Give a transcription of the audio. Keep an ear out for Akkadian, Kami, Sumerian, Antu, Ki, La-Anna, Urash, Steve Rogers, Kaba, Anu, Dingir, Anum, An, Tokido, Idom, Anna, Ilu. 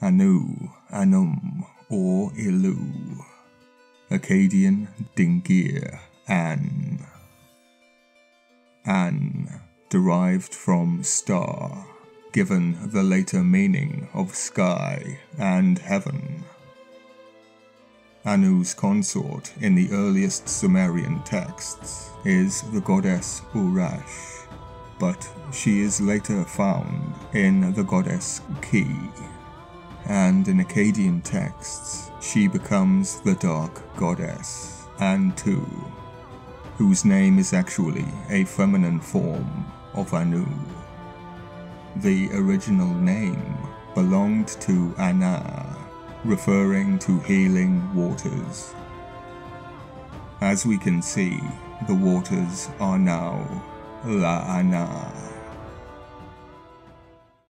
Anu, Anum, or Ilu. Akkadian, Dingir, An. An, derived from star, given the later meaning of sky and heaven. Anu's consort in the earliest Sumerian texts is the goddess Urash, but she is later found in the goddess Ki, and in Akkadian texts she becomes the dark goddess Antu, whose name is actually a feminine form of Anu. The original name belonged to Anna, referring to healing waters. As we can see, the waters are now La-Anna.